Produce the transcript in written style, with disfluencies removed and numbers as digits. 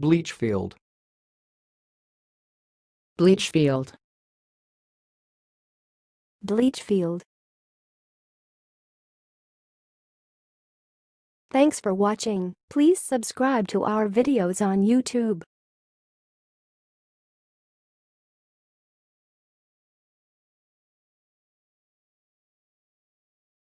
Bleachfield. Bleachfield. Bleachfield. Thanks for watching. Please subscribe to our videos on YouTube.